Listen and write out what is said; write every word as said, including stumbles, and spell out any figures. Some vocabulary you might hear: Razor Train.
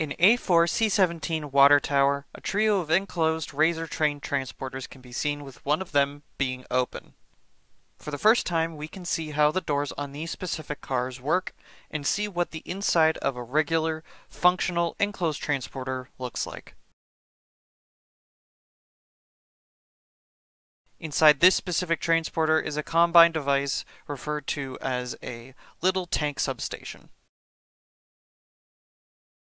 In A four C seventeen Water Tower, a trio of enclosed Razor Train transporters can be seen with one of them being open. For the first time, we can see how the doors on these specific cars work and see what the inside of a regular, functional enclosed transporter looks like. Inside this specific transporter is a combine device referred to as a little tank substation.